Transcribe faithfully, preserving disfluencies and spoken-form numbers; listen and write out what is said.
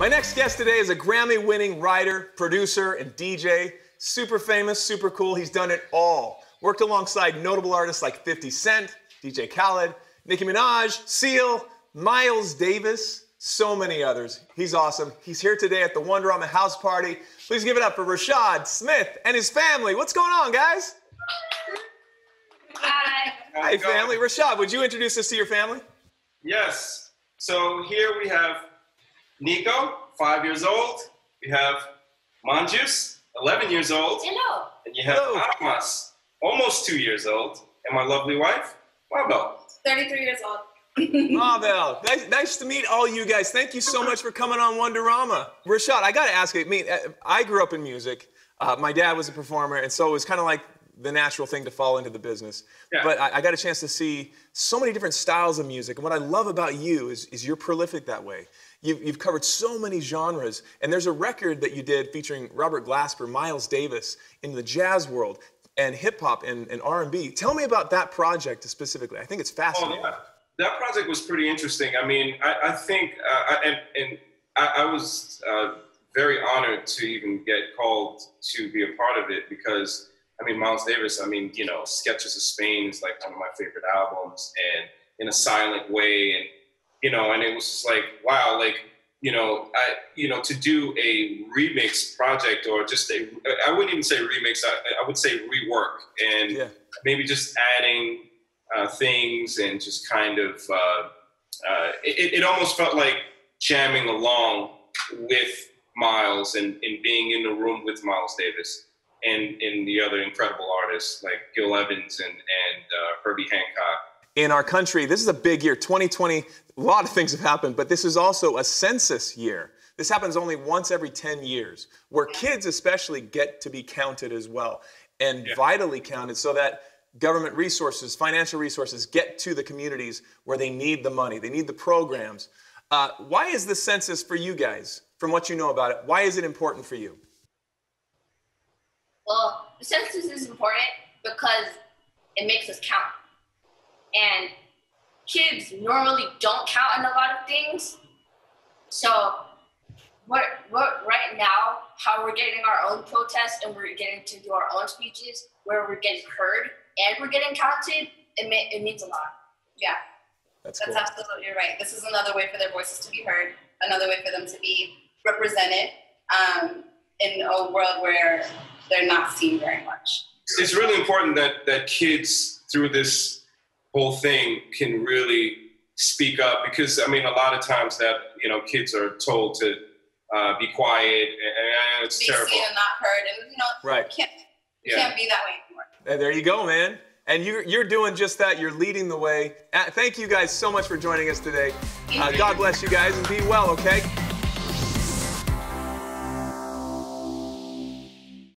My next guest today is a Grammy-winning writer, producer, and D J. Super famous, super cool. He's done it all. Worked alongside notable artists like fifty Cent, D J Khaled, Nicki Minaj, Seal, Miles Davis, so many others. He's awesome. He's here today at the Wonderama House Party. Please give it up for Rashad Smith and his family. What's going on, guys? Hi. Hi, family. Rashad, would you introduce us to your family? Yes. So here we have Nico, five years old. We have Manjus, eleven years old. Hello. And you have Hello. Almas, almost two years old. And my lovely wife, Mabel. thirty-three years old. Mabel, nice, nice to meet all you guys. Thank you so much for coming on Wonderama. Rashad, I got to ask you, I, mean, I grew up in music. Uh, my dad was a performer, and so it was kind of like the natural thing to fall into the business. Yeah. But I, I got a chance to see so many different styles of music. And what I love about you is, is you're prolific that way. You've, you've covered so many genres. And there's a record that you did featuring Robert Glasper, Miles Davis, in the jazz world, and hip-hop and, and R and B. Tell me about that project specifically. I think it's fascinating. Oh, yeah. That project was pretty interesting. I mean, I, I think, uh, I, and, and I, I was uh, very honored to even get called to be a part of it because, I mean, Miles Davis, I mean, you know, Sketches of Spain is like one of my favorite albums, and In a Silent Way, and, you know, and it was just like, wow, like, you know, I, you know, to do a remix project or just a, I wouldn't even say remix, I, I would say rework, and yeah. maybe just adding uh, things and just kind of, uh, uh, it, it almost felt like jamming along with Miles and, and being in the room with Miles Davis. And, and the other incredible artists like Gil Evans and, and uh, Herbie Hancock. In our country, this is a big year, twenty twenty. A lot of things have happened, but this is also a census year. This happens only once every ten years, where kids especially get to be counted as well, and yeah. vitally counted so that government resources, financial resources get to the communities where they need the money, they need the programs. Uh, why is the census for you guys, from what you know about it, why is it important for you? Well, the census is important because it makes us count. And kids normally don't count in a lot of things. So we're, we're, right now, how we're getting our own protests and we're getting to do our own speeches where we're getting heard and we're getting counted, it, may, it means a lot. Yeah, that's, that's cool. Absolutely right. This is another way for their voices to be heard, another way for them to be represented um, in a world where they're not seen very much. It's really important that, that kids through this whole thing can really speak up because, I mean, a lot of times that, you know, kids are told to uh, be quiet and, and it's be terrible. Be seen and not heard and, you know, right. you can't, you yeah. can't be that way anymore. And there you go, man. And you're, you're doing just that. You're leading the way. Thank you guys so much for joining us today. Uh, God bless you guys and be well, okay?